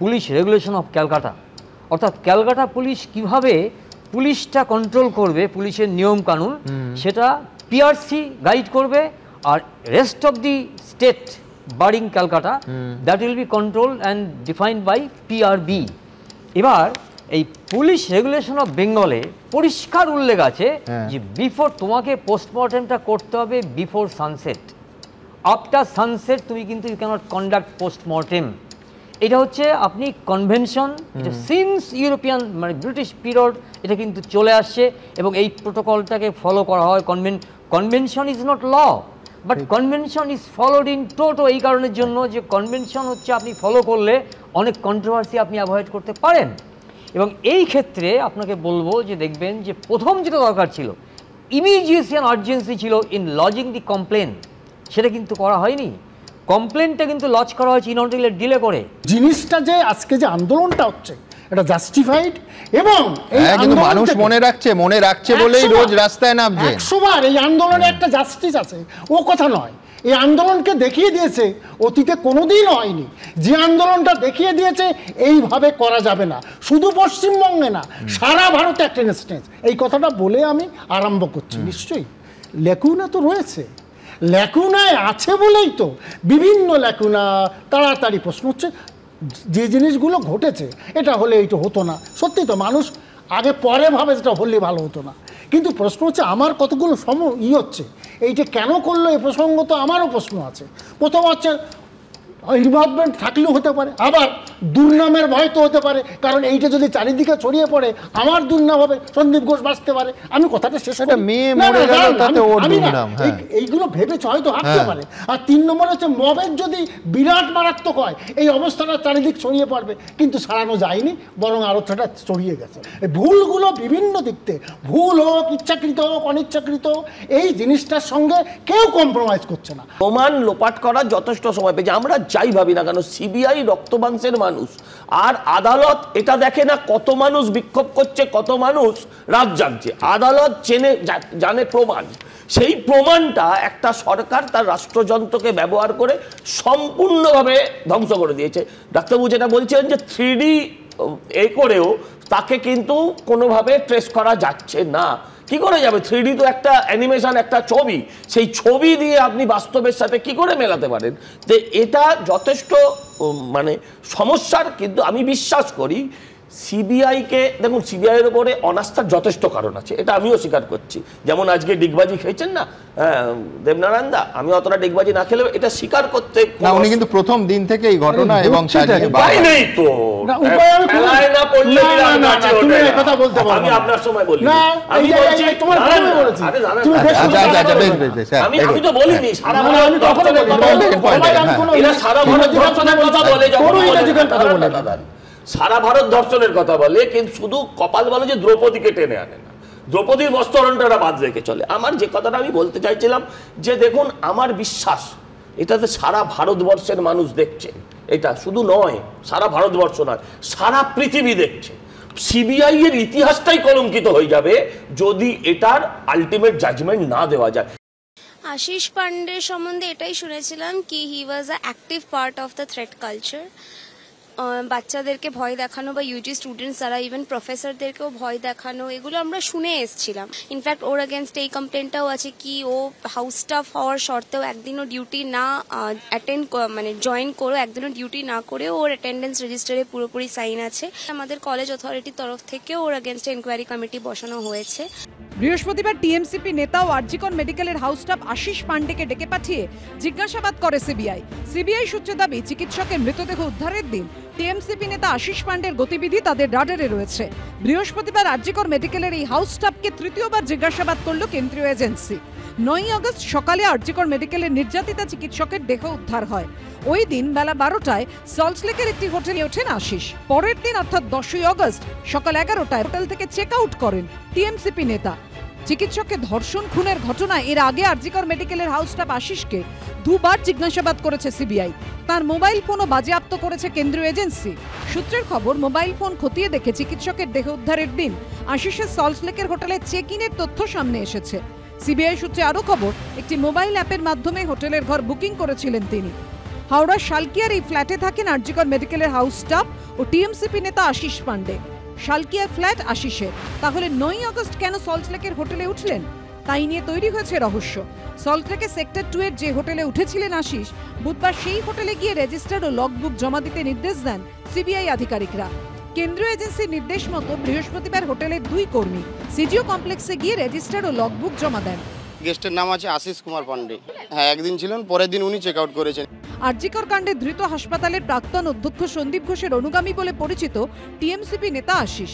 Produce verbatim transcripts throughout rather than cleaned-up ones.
Police regulation of Calcutta, অর্থাৎ Calcutta police কিভাবে পুলিশটা control করবে, পুলিশের নিয়ম কানুন সেটা পিআরসি গাইড করবে, আর rest of the state barring Calcutta that will be control and defined by PRB. এবার এই পুলিশ রেগুলেশন অফ বেঙ্গলে পরিষ্কার উল্লেখ আছে যে বিফোর, তোমাকে পোস্টমর্টেমটা করতে হবে বিফোর সানসেট, আফটার সানসেট তুমি কিন্তু ইউ ক্যানট কন্ডাক্ট পোস্টমর্টেম। এটা হচ্ছে আপনি কনভেনশন, এটা সিন্স ইউরোপিয়ান মানে ব্রিটিশ পিরিয়ড এটা কিন্তু চলে আসছে এবং এই প্রোটোকলটাকে ফলো করা হয়। Conven convention is not law, but convention is followed in toto, এই কারণের জন্য যে কনভেনশন হচ্ছে আপনি ফলো করলে অনেক কন্ট্রোভার্সি আপনি অ্যাভয়েড করতে পারেন। এবং এই ক্ষেত্রে আপনাকে বলবো যে দেখবেন যে প্রথম যেটা দরকার ছিল ইমিডিয়েসি অ্যান্ড আর্জেন্সি ছিল ইন লজিং দি কমপ্লেন, সেটা কিন্তু করা হয়নি। কমপ্লেনটা কিন্তু লজ করা হয়েছে ইন অর্ডার ডিলে করে। জিনিসটা যে আজকে যে আন্দোলনটা হচ্ছে এটা জাস্টিফাইড, এবং কিন্তু মানুষ মনে রাখছে, মনে রাখছে বলেই রোজ রাস্তায় নামছে। একশোবার এই আন্দোলনে একটা জাস্টিস আছে, ও কথা নয়। এই আন্দোলনকে দেখিয়ে দিয়েছে অতীতে কোনোদিন হয়নি, যে আন্দোলনটা দেখিয়ে দিয়েছে এইভাবে করা যাবে না, শুধু পশ্চিমবঙ্গে না, সারা ভারতে একটা রেজিস্ট্যান্স। এই কথাটা বলে আমি আরম্ভ করছি। নিশ্চয়ই লেকুনা তো রয়েছে, লেকুনায় আছে বলেই তো বিভিন্ন লেকুনা তাড়াতাড়ি প্রশ্ন হচ্ছে, যে জিনিসগুলো ঘটেছে এটা হলে এইটা হতো না। সত্যি তো মানুষ আগে পরে ভাবে যেটা হলে ভালো হতো না, কিন্তু প্রশ্ন হচ্ছে আমার কতগুলো সম ই হচ্ছে এইটা কেন করলো, এই প্রসঙ্গ তো আমারও প্রশ্ন আছে। প্রথম হচ্ছে ইনভলভমেন্ট থাকলেও হতে পারে, আবার দুর্নামের ভয় তো হতে পারে, কারণ এইটা যদি চারিদিকে ছড়িয়ে পড়ে আমার দুর্নাম হবে, সন্দীপ ঘোষ বাঁচতে পারে। আমি কথাটা শেষ হতে এইগুলো ভেবেছে হয়তো হাঁটতে পারে। আর তিন নম্বর হচ্ছে মবের যদি বিরাট মারাত্মক হয় এই অবস্থাটা চারিদিক ছড়িয়ে পড়বে, কিন্তু সারানো যায়নি, বরং আরও সেটা ছড়িয়ে গেছে। এই ভুলগুলো বিভিন্ন দিকতে, ভুল হোক, ইচ্ছাকৃত হোক, অনিচ্ছাকৃত, এই জিনিসটার সঙ্গে কেউ কম্প্রোমাইজ করছে না। প্রমাণ লোপাট করার যথেষ্ট সময় পেয়েছে, আমরা যাই ভাবি না কেন সিবিআই রক্তমাংসের মানুষ, আর আদালত এটা দেখে না কত মানুষ বিক্ষোভ করছে, কত মানুষ রাত জাগছে। আদালত চেনে, জানে প্রমাণ, সেই প্রমাণটা একটা সরকার তার রাষ্ট্রযন্ত্রকে ব্যবহার করে সম্পূর্ণভাবে ধ্বংস করে দিয়েছে। ডাক্তারবাবু যেটা বলছেন যে থ্রি ডি এ করেও তাকে কিন্তু কোনোভাবে ট্রেস করা যাচ্ছে না। কি করে যাবে? থ্রি ডি তো একটা অ্যানিমেশন, একটা ছবি, সেই ছবি দিয়ে আপনি বাস্তবের সাথে কি করে মেলাতে পারেন? তো এটা যথেষ্ট মানে সমস্যার। কিন্তু আমি বিশ্বাস করি সিবিআইকে, দেখুন সিবিআইয়ের উপরে অনাস্থার যথেষ্ট কারণ আছে, এটা আমিও স্বীকার করছি। যেমন আজকে ডিগবাজি খেয়েছেন না দেবনারায়ণ দা, আমি অতটা ডিগবাজি না খেলেও এটা স্বীকার করতে, উনি কিন্তু প্রথম দিন থেকে এই ঘটনা এবং উপায় নেই তো, আমি আপনার সময় বলি, আমি তো বলিনি সারা ভারত সারা ভারত দর্শনের কথা বলে, কিন্তু শুধু কপাল বলে যে দ্রৌপদীকে টেনে আনে না, দ্রৌপদীর বস্ত্রহরণটা বাদ রেখে চলে। আমার যে কথাটা আমি বলতে চাইছিলাম যে দেখুন, আমার বিশ্বাস এটাতে সারা ভারতবর্ষের মানুষ দেখছে, এটা শুধু নয় সারা ভারতবর্ষ নয়, সারা পৃথিবী দেখছে। সিবিআই এর ইতিহাসটাই কলঙ্কিত হয়ে যাবে যদি এটার আলটিমেট জাজমেন্ট না দেওয়া যায়। আশিস পান্ডে সম্বন্ধে এটাই শুনেছিলাম কি he was a active part of the threat culture, বাচ্চাদেরকে ভয় দেখানো বা ইউজি স্টুডেন্টস যারা, ইভেন প্রফেসরদেরকেও ভয় দেখানো, এগুলো আমরা শুনে এসেছিলাম। ইনফ্যাক্ট ওর এগেনস্ট এই কমপ্লেনটাও আছে কি ও হাউস স্টাফ হওয়ার শর্তেও একদিনও ডিউটি না অ্যাটেন্ড মানে জয়েন করে, একদিনও ডিউটি না করে ওর অ্যাটেন্ডেন্স রেজিস্টারে পুরোপুরি সাইন আছে। আমাদের কলেজ অথরিটির তরফ থেকে ওর এগেনস্ট এনকোয়ারি কমিটি বসানো হয়েছে। বৃহস্পতিবার টিএমসিপি নেতা ও আরজিকর মেডিকেলের হাউস স্টাফ আশিস পান্ডেকে ডেকে পাঠিয়ে জিজ্ঞাসাবাদ করে সিবিআই। সিবিআই সূত্রে দাবি, চিকিৎসকের মৃতদেহ উদ্ধারের দিন টিএমসিপি নেতা আশিস পান্ডের গতিবিধি তাদের রাডারে রয়েছে। বৃহস্পতিবার আরজিকর মেডিকেলের এই হাউস স্টাফকে তৃতীয়বার জিজ্ঞাসাবাদ করল কেন্দ্রীয় এজেন্সি। নয় আগস্ট সকালে আরজিকর মেডিকেলের নির্যাতিতা চিকিৎসকের দেহ উদ্ধার হয়। ওই দিন বেলা বারোটায় সল্টলেকের একটি হোটেলে ওঠেন আশিস। পরের দিন অর্থাৎ দশই আগস্ট সকাল এগারোটায় হোটেল থেকে চেক আউট করেন টিএমসিপি নেতা। চিকিৎসককে ধর্ষণ, খুনের ঘটনায় এর আগে আরজিকর মেডিকেলের হাউস স্টাফ আশিসকে দুবার জিজ্ঞাসাবাদ করেছে সিবিআই। তার মোবাইল ফোনও বাজেয়াপ্ত করেছে কেন্দ্রীয় এজেন্সি। সূত্রের খবর, মোবাইল ফোন খতিয়ে দেখে চিকিৎসকের দেহ উদ্ধারের দিন আশিসের সল্টলেকের হোটেলে চেক ইনের তথ্য সামনে এসেছে। সিবিআই সূত্রে আরও খবর, একটি মোবাইল অ্যাপের মাধ্যমে হোটেলের ঘর বুকিং করেছিলেন তিনি। হাওড়ার শালকিয়ার এই ফ্ল্যাটে থাকেন আরজিকর মেডিকেলের হাউস স্টাফ ও টিএমসিপি নেতা আশিস পান্ডে। শালকিয়ার ফ্ল্যাট আশিসের, তাহলে নয়ই আগস্ট কেন সল্টলেকের হোটেলে উঠলেন তাই নিয়ে তৈরি হয়েছে রহস্য। সল্টলেকের সেক্টর টু এর যে হোটেলে উঠেছিলেন আশিস, বুধবার সেই হোটেলে গিয়ে রেজিস্টার ও লগবুক জমা দিতে নির্দেশ দেন সিবিআই আধিকারিকরা। কেন্দ্রীয় এজেন্সির নির্দেশ মতো বৃহস্পতিবার হোটেলের দুই কর্মী সিজিও কমপ্লেক্সে গিয়ে রেজিস্টার ও লগবুক জমা দেন। গেস্টের নাম আছে আশিস কুমার পান্ডে, হ্যাঁ একদিন ছিলেন, পরের দিন উনি চেক আউট করেছেন। আরজিকর কাণ্ডে ধৃত হাসপাতালের প্রাক্তন অধ্যক্ষ সন্দীপ ঘোষের অনুগামী বলে পরিচিত টিএমসিপি নেতা আশিস।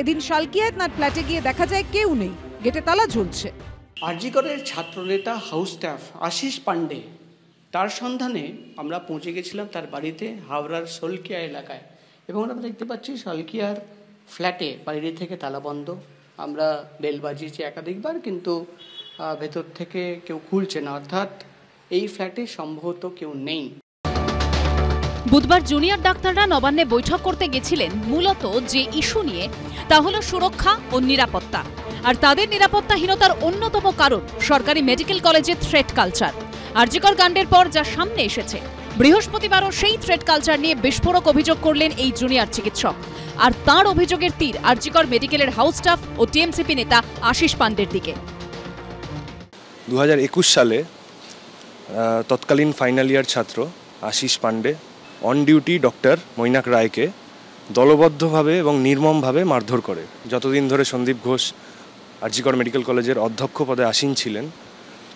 এদিন শালকিয়ায় তার ফ্ল্যাটে গিয়ে দেখা যায় কেউ নেই, গেটে তালা ঝুলছে। আরজিকরের ছাত্রনেতা হাউস স্টাফ আশিস পান্ডে, তার সন্ধানে আমরা পৌঁছে গেছিলাম তার বাড়িতে হাওড়ার শালকিয়া এলাকায়, এবং আমরা দেখতে পাচ্ছি শালকিয়ার ফ্ল্যাটে বাইরে থেকে তালাবন্ধ। আমরা বেল বাজিয়েছি একাধিকবার, কিন্তু ভেতর থেকে কেউ খুলছে না, অর্থাৎ এই ফ্ল্যাটে সম্ভবত কেউ নেই। বুধবার জুনিয়র ডাক্তাররা নবান্নে বৈঠক করতে গেছিলেন মূলত যে ইস্যু নিয়ে, তা হলো সুরক্ষা ও নিরাপত্তা। আর তাদের নিরাপত্তাহীনতার অন্যতম কারণ সরকারি মেডিকেল কলেজে থ্রেট কালচার। আরজিকর কাণ্ডের পর যা সামনে এসেছে, বৃহস্পতিবারও সেই থ্রেট কালচার নিয়ে বিস্ফোরক অভিযোগ করলেন এই জুনিয়র চিকিৎসক। আর তার অভিযোগের তীর আরজিকর মেডিকেলের হাউস স্টাফ ও টিএমসিপি নেতা আশিস পান্ডের দিকে। দু হাজার একুশ সালে তৎকালীন ফাইনাল ইয়ার ছাত্র Ashis Pandey on duty doctor Mainak রায়কে দলবদ্ধভাবে এবং নির্মমভাবে মারধর করে। যতদিন ধরে সন্দীপ ঘোষ আরজিকর মেডিকেল কলেজের অধ্যক্ষ পদে আসীন ছিলেন,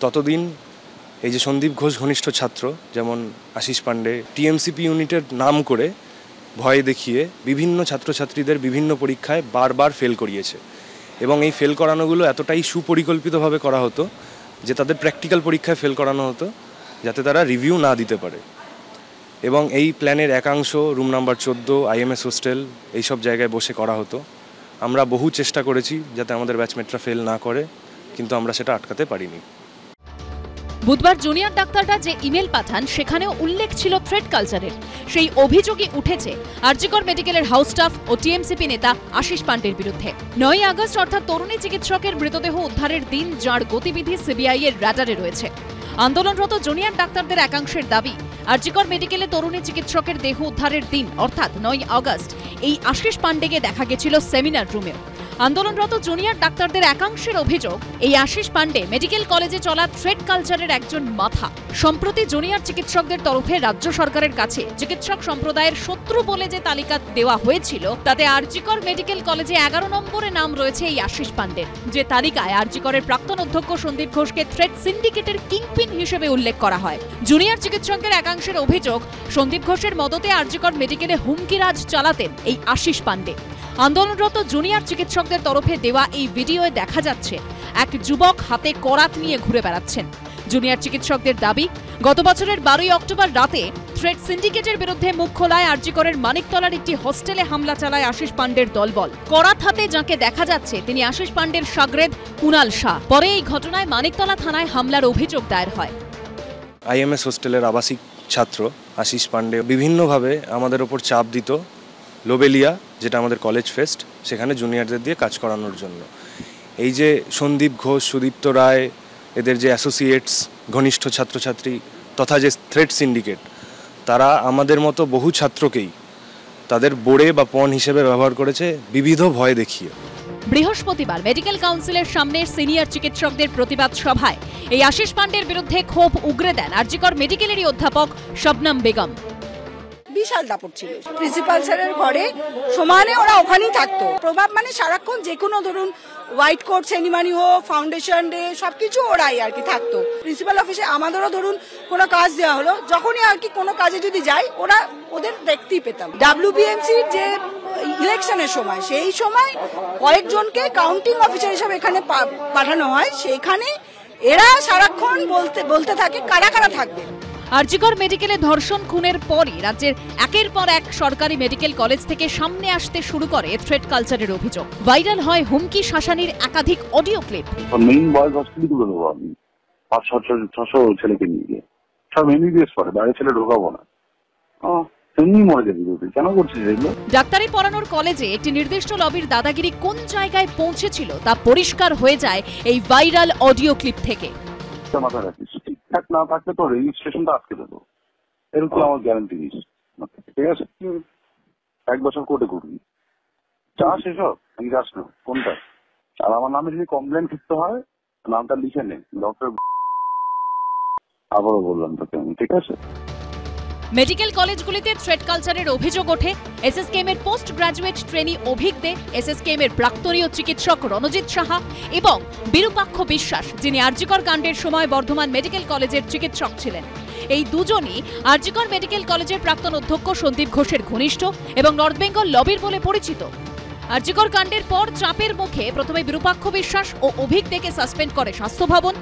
ততদিন এই যে সন্দীপ ঘোষ ঘনিষ্ঠ ছাত্র যেমন আশিস পান্ডে টিএমসিপি ইউনিটের নাম করে ভয় দেখিয়ে বিভিন্ন ছাত্রছাত্রীদের বিভিন্ন পরীক্ষায় বারবার ফেল করিয়েছে, এবং এই ফেল করানোগুলো এতটাই সুপরিকল্পিতভাবে করা হতো যে তাদের প্র্যাকটিক্যাল পরীক্ষায় ফেল করানো হতো যাতে তারা রিভিউ না দিতে পারে। এবং এই প্ল্যানের একাংশ রুম নাম্বার চোদ্দো, আইএমএস হোস্টেল এইসব জায়গায় বসে করা হতো। আমরা বহু চেষ্টা করেছি যাতে আমাদের ব্যাচমেটরা ফেল না করে, কিন্তু আমরা সেটা আটকাতে পারিনি। বুধবার জুনিয়র ডাক্তাররা যে ইমেল পাঠান সেখানেও উল্লেখ ছিল থ্রেট কালচারের। সেই অভিযোগই উঠেছে আরজিকর মেডিকেলের হাউস স্টাফ ও টিএমসিপি নেতা আশিস পান্ডের বিরুদ্ধে। নয় আগস্ট অর্থাৎ তরুণী চিকিৎসকের মৃতদেহ উদ্ধারের দিন, যার গতিবিধি সিবিআই এর রাডারে রয়েছে। আন্দোলনরত জুনিয়র ডাক্তারদের একাংশের দাবি, আরজিকর মেডিকেলে তরুণী চিকিৎসকের দেহ উদ্ধারের দিন অর্থাৎ নয় আগস্ট এই আশিস পান্ডেকে দেখা গেছিল সেমিনার রুমেও। আন্দোলনরত জুনিয়র ডাক্তারদের একাংশের অভিযোগ, এই আশিস পান্ডে মেডিকেল কলেজে চলা থ্রেড কালচারের একজন মাথা। সম্প্রতি জুনিয়র চিকিৎসকদের তরফে রাজ্য সরকারের কাছে চিকিৎসক সম্প্রদায়ের শত্রু বলে যে তালিকা দেওয়া হয়েছিল, তাতে আরজিকর মেডিকেল কলেজে এগারো নম্বরে নাম রয়েছে এই আশিস পান্ডের। যে তালিকায় আরজিকরের প্রাক্তন অধ্যক্ষ সন্দীপ ঘোষকে থ্রেড সিন্ডিকেটের কিংপিন হিসেবে উল্লেখ করা হয়। জুনিয়র চিকিৎসকদের একাংশের অভিযোগ, সন্দীপ ঘোষের মদতে আরজিকর মেডিকেলে হুমকিরাজ চালাতেন এই আশিস পান্ডে। আন্দোলনরত জুনিয়র চিকিৎসকদের তরফে দেওয়া এই ভিডিওয়ে দেখা যাচ্ছে এক যুবক হাতে করাত নিয়ে ঘুরে বেড়াচ্ছেন। জুনিয়র চিকিৎসকদের দাবি, গত বছরের বারোই অক্টোবর রাতে থ্রেড সিন্ডিকেটের বিরুদ্ধে মুখ খোলায় আরজিকরের মানিকতলার একটি হোস্টেলে হামলা চালায় আশিস পান্ডের দলবল। করাত হাতে যাঁকে দেখা যাচ্ছে তিনি আশিস পান্ডের শাগরেদ কুনাল শাহ। পরে এই ঘটনায় মানিকতলা থানায় হামলার অভিযোগ দায়ের হয়। আইএমএস হোস্টেলের আবাসিক ছাত্র আশিস পান্ডে বিভিন্নভাবে আমাদের ওপর চাপ দিত, লোবেলিয়া যেটা আমাদের কলেজ ফেস্ট সেখানে জুনিয়রদের দিয়ে কাজ করানোর জন্য। এই যে সন্দীপ ঘোষ, সুদীপ্ত রায়, এদের যে অ্যাসোসিয়েটস ঘনিষ্ঠ ছাত্রছাত্রী তথা যে থ্রেড সিন্ডিকেট, তারা আমাদের মতো বহু ছাত্রকেই তাদের বোড়ে বা পণ হিসেবে ব্যবহার করেছে বিবিধ ভয় দেখিয়ে। বৃহস্পতিবার মেডিকেল কাউন্সিলের সামনে সিনিয়র চিকিৎসকদের প্রতিবাদ সভায় এই আশিস পান্ডের বিরুদ্ধে ক্ষোভ উগরে দেন আরজিকর মেডিকেলেরই অধ্যাপক শবনম বেগম। বিশাল দাপট ছিল, প্রিন্সিপাল স্যারের ঘরে সমানে ওরা ওখানেই থাকতো। প্রভাব মানে সারাক্ষণ যে কোনো ধরুন হোয়াইট কোট সেরিমনি হোক, ফাউন্ডেশন ডে, সবকিছু ওরাই আর কি থাকতো। প্রিন্সিপাল অফিসে আমাদেরও ধরুন কোনো কাজ দেওয়া হলো, যখনই আর কি কোনো কাজে যদি যাই ওরা ওদের দেখতেই পেতাম। ডাব্লিউবিএমসির যে ইলেকশনের সময়, সেই সময় কয়েকজনকে কাউন্টিং অফিসার হিসাবে এখানে পাঠানো হয়, সেখানে এরা সারাক্ষণ বলতে বলতে থাকে কারা কারা থাকবে। আরজিকর মেডিকেলে ধর্ষণ খুনের পরই রাজ্যের একের পর এক সরকারি মেডিকেল কলেজ থেকে সামনে আসতে শুরু করে থ্রেট কালচারের অভিযোগ। ভাইরাল হয় হুমকি শাসানির একাধিক অডিও ক্লিপ। ডাক্তারি পড়ানোর কলেজে একটি নির্দিষ্ট লবির দাদাগিরি কোন জায়গায় পৌঁছেছিল তা পরিষ্কার হয়ে যায় এই ভাইরাল অডিও ক্লিপ থেকে। না থাকলে তো রেজিস্ট্রেশনটা আটকে দেবো, এরকম আমার গ্যারান্টি দিস, ঠিক আছে? এক বছর কোর্টে ঘুরবি, চাষ এসব আমি যাস না কোনটা। আর আমার নামে যদি কমপ্লেন করতে হয়, নামটা লিখে নে ডক্টর, আবারও বললাম তোকে আমি, ঠিক আছে? মেডিকেল কলেজগুলিতে থ্রেড কালচারের অভিযোগ ওঠে। এসএসকেএম এর পোস্ট গ্রাজুয়েট ট্রেনি অভিজ্ঞদের এসএসকেএম এর প্রাক্তনীয় চিকিৎসক রণজিৎ সাহা এবং বিরূপাক্ষ বিশ্বাস, যিনি আরজিকর কাণ্ডের সময় বর্ধমান মেডিকেল কলেজের চিকিৎসক ছিলেন, এই দুজনই আরজিকর মেডিকেল কলেজের প্রাক্তন অধ্যক্ষ সন্দীপ ঘোষের ঘনিষ্ঠ এবং নর্থ বেঙ্গল লবির বলে পরিচিত। আরজিকর কাণ্ডের পর চাপের মুখে প্রথমে বিরূপাক্ষ বিশ্বাস ও অভিজ্ঞদেকে সাসপেন্ড করে স্বাস্থ্য ভবন।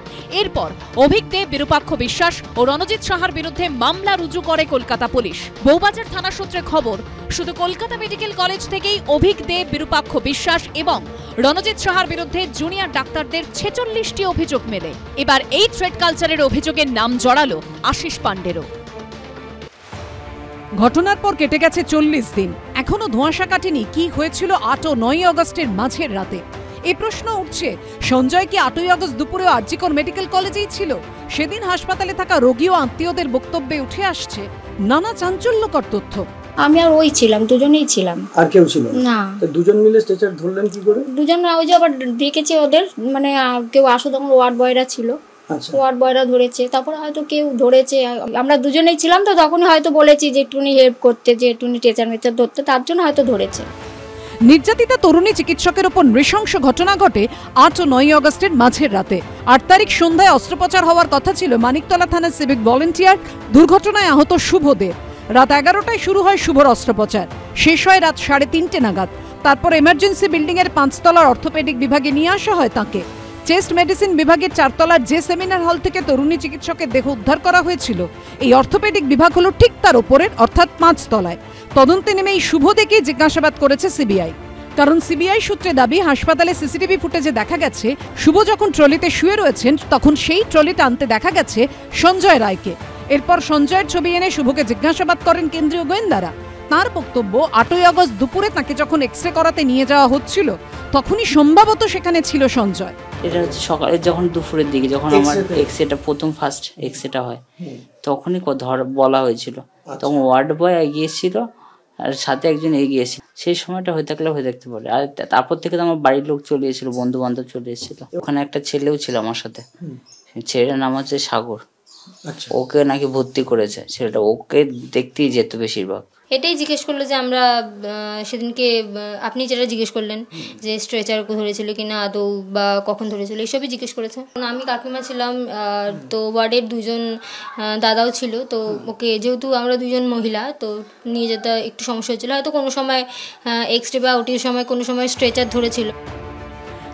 এরপর অভিজ্ঞদে, বিরূপাক্ষ বিশ্বাস ও রণজিৎ সাহার বিরুদ্ধে মামলা রুজু করে কলকাতা পুলিশ। বৌবাজার থানা সূত্রে খবর, শুধু কলকাতা মেডিকেল কলেজ থেকেই অভিজ্ঞদে, বিরূপাক্ষ বিশ্বাস এবং রণজিৎ সাহার বিরুদ্ধে জুনিয়র ডাক্তারদের ছেচল্লিশটি অভিযোগ মেলে। এবার এই থ্রেড কালচারের অভিযোগের নাম জড়ালো আশিস পাণ্ডেরও। ঘটনার পর কেটে গেছে চল্লিশ দিন, এখনো ধোঁয়াশা কাটেনি কি হয়েছিল আট ও নয় অগস্টের মাঝের রাতে। এ প্রশ্ন উঠছে, সঞ্জয় কি আটই আগস্ট দুপুরে আরজিকর মেডিকেল কলেজেই ছিল? সেদিন হাসপাতালে থাকা রোগী ও আত্মীয়দের বক্তব্যে উঠে আসছে নানা চাঞ্চল্যকর তথ্য। আমি আর ওই ছিলাম, দুজনেই ছিলাম, আর কেউ ছিল না। তো দুজন মিলে স্ট্রেচার ধরলেন কি করে? দুজন না, ওই যে আবার ডেকেছে ওদের, মানে কেউ আসো, তখন ওয়ার্ড বয়রা ছিল, ওয়ার্ড বয়রা ধরেছে, তারপরে হয়তো কেউ ধরেছে। আমরা দুজনেই ছিলাম তো, তখন হয়তো বলেছি যে একটুনি হেল্প করতে, যে একটুনি স্ট্রেচার মেচার ধরতে, তার জন্য হয়তো ধরেছে। নির্যাতিতা তরুণী চিকিৎসকের ওপর নৃশংস ঘটনা ঘটে আট ও নয় অগস্টের মাঝের রাতে। আট তারিখ সন্ধ্যায় অস্ত্রোপচার হওয়ার কথা ছিল মানিকতলা থানার সিভিক ভলেন্টিয়ার। দুর্ঘটনায় আহত শুভদেব। রাত এগারোটায় শুরু হয় শুভর অস্ত্রোপচার, শেষ হয় রাত সাড়ে তিনটে নাগাদ। তারপর এমার্জেন্সি বিল্ডিংয়ের পাঁচতলার অর্থোপেডিক বিভাগে নিয়ে আসা হয় তাঁকে। চেস্ট মেডিসিন বিভাগের চারতলার যে সেমিনার হল থেকে তরুণী চিকিৎসকের দেহ উদ্ধার করা হয়েছিল, এই অর্থোপেডিক বিভাগ হল ঠিক তার ওপরের, অর্থাৎ পাঁচতলায়। তদন্তে নেমে এই শুভদেকে জিজ্ঞাসাবাদ করেছে সিবিআই, কারণ সিবিআই সূত্রে দাবি, হাসপাতালে সিসিটিভি ফুটেজে দেখা গেছে শুভ যখন ট্রলিতে শুয়ে রয়েছেন তখন সেই ট্রলিতে আনতে দেখা গেছে সঞ্জয় রায়কে। এরপর সঞ্জয়ের ছবি এনে শুভকে জিজ্ঞাসাবাদ করেন কেন্দ্রীয় গোয়েন্দারা। তার বক্তব্য, আটই আগস্ট দুপুরে তাকে যখন এক্সরে করাতে নিয়ে যাওয়া হচ্ছিল তখনই সম্ভবত সেখানে ছিল সঞ্জয়। এটা হচ্ছে সকালে, যখন দুপুরের দিকে যখন আমার এক্সরেটা প্রথম ফার্স্ট এক্সরেটা হয় তখনই বলা হয়েছিল, তখন ওয়ার্ড বয় এগিয়েছিল আর সাথে একজন এগিয়েছিল। সেই সময়টা হয়ে থাকলে হয়ে থাকতে পারে। আর তারপর থেকে তো আমার বাড়ির লোক চলে এসেছিল, বন্ধু বান্ধব চলে এসেছিল। ওখানে একটা ছেলেও ছিল আমার সাথে, ছেলেটার নাম হচ্ছে সাগর। ওকে নাকি ভর্তি করেছে ছেলেটা, ওকে দেখতেই যেত বেশিরভাগ। এটাই জিজ্ঞেস করলো যে আমরা সেদিনকে আপনি যেটা জিজ্ঞেস করলেন যে স্ট্রেচার ধরেছিল কিনা আদৌ বা কখন ধরেছিল, এইসবই জিজ্ঞেস করেছে। আমি কাকিমা ছিলাম, তো ওয়ার্ডের দুজন দাদাও ছিল, তো ওকে যেহেতু আমরা দুজন মহিলা তো নিয়ে যেতে একটু সমস্যা হচ্ছিল। হয়তো কোনো সময় এক্সরে বা ওটির সময় কোনো সময় স্ট্রেচার ধরেছিল।